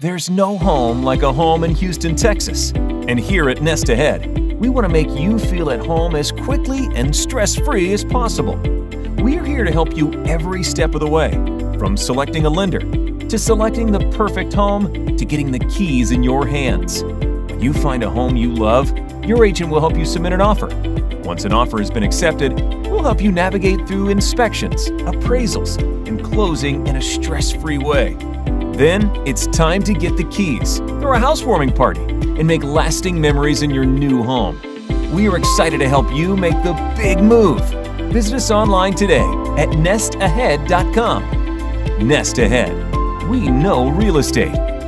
There's no home like a home in Houston, Texas. And here at Nest Ahead, we want to make you feel at home as quickly and stress-free as possible. We're here to help you every step of the way, from selecting a lender, to selecting the perfect home, to getting the keys in your hands. When you find a home you love, your agent will help you submit an offer. Once an offer has been accepted, we'll help you navigate through inspections, appraisals, and closing in a stress-free way. Then it's time to get the keys, throw a housewarming party, and make lasting memories in your new home. We are excited to help you make the big move. Visit us online today at nestahead.com. Nest Ahead. We know real estate.